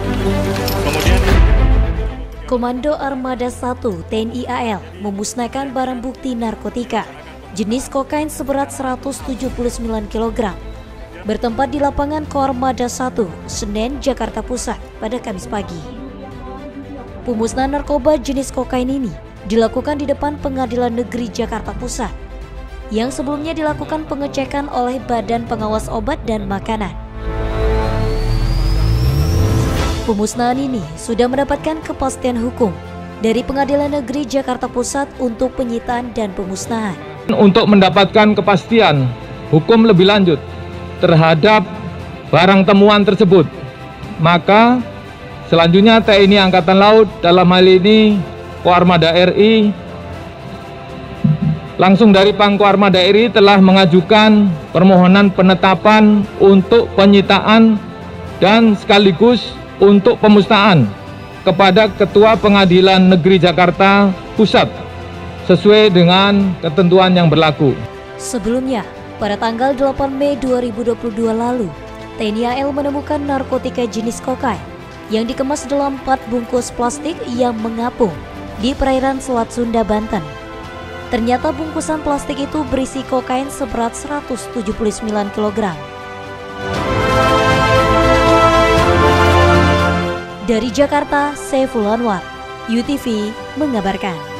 Kemudian Komando Armada 1 TNI AL memusnahkan barang bukti narkotika jenis kokain seberat 179 kg bertempat di lapangan Koarmada 1 Senen, Jakarta Pusat pada Kamis pagi. Pemusnahan narkoba jenis kokain ini dilakukan di depan Pengadilan Negeri Jakarta Pusat yang sebelumnya dilakukan pengecekan oleh Badan Pengawas Obat dan Makanan. Pemusnahan ini sudah mendapatkan kepastian hukum dari Pengadilan Negeri Jakarta Pusat untuk penyitaan dan pemusnahan. Untuk mendapatkan kepastian hukum lebih lanjut terhadap barang temuan tersebut, maka selanjutnya TNI Angkatan Laut dalam hal ini Koarmada RI langsung dari Pangkoarmada RI telah mengajukan permohonan penetapan untuk penyitaan dan sekaligus untuk pemusnahan kepada Ketua Pengadilan Negeri Jakarta Pusat sesuai dengan ketentuan yang berlaku. Sebelumnya, pada tanggal 8 Mei 2022 lalu, TNI AL menemukan narkotika jenis kokain yang dikemas dalam 4 bungkus plastik yang mengapung di perairan Selat Sunda, Banten. Ternyata bungkusan plastik itu berisi kokain seberat 179 kg. Dari Jakarta, Saiful Anwar, UTV mengabarkan.